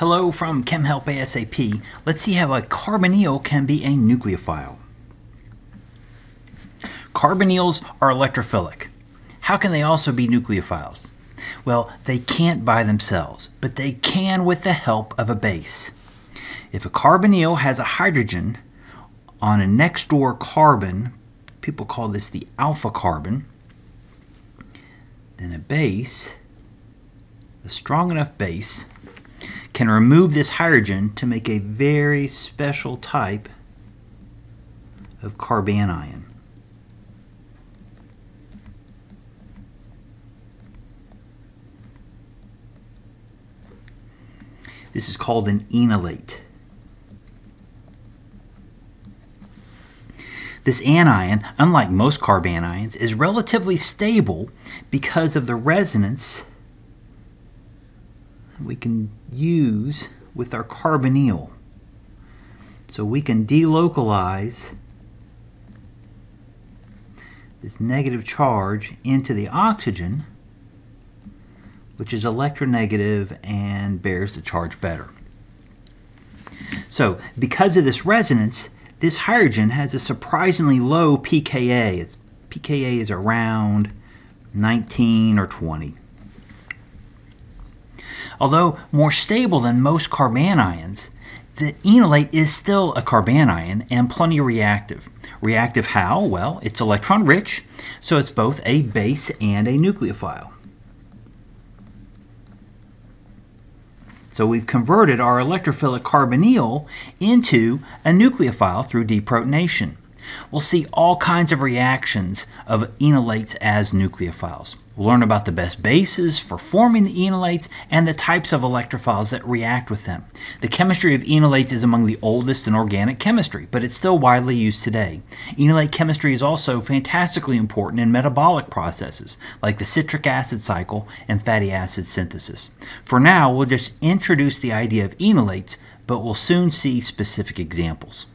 Hello from Chem Help ASAP. Let's see how a carbonyl can be a nucleophile. Carbonyls are electrophilic. How can they also be nucleophiles? Well, they can't by themselves, but they can with the help of a base. If a carbonyl has a hydrogen on a next door carbon, people call this the alpha carbon, then a base, a strong enough base, can remove this hydrogen to make a very special type of carbanion. This is called an enolate. This anion, unlike most carbanions, is relatively stable because of the resonance we can use with our carbonyl. So we can delocalize this negative charge into the oxygen, which is electronegative and bears the charge better. So because of this resonance, this hydrogen has a surprisingly low pKa. Its pKa is around 19 or 20. Although more stable than most carbanions, the enolate is still a carbanion and plenty reactive. Reactive how? Well, it's electron rich, so it's both a base and a nucleophile. So we've converted our electrophilic carbonyl into a nucleophile through deprotonation. We'll see all kinds of reactions of enolates as nucleophiles. We'll learn about the best bases for forming the enolates and the types of electrophiles that react with them. The chemistry of enolates is among the oldest in organic chemistry, but it's still widely used today. Enolate chemistry is also fantastically important in metabolic processes like the citric acid cycle and fatty acid synthesis. For now, we'll just introduce the idea of enolates, but we'll soon see specific examples.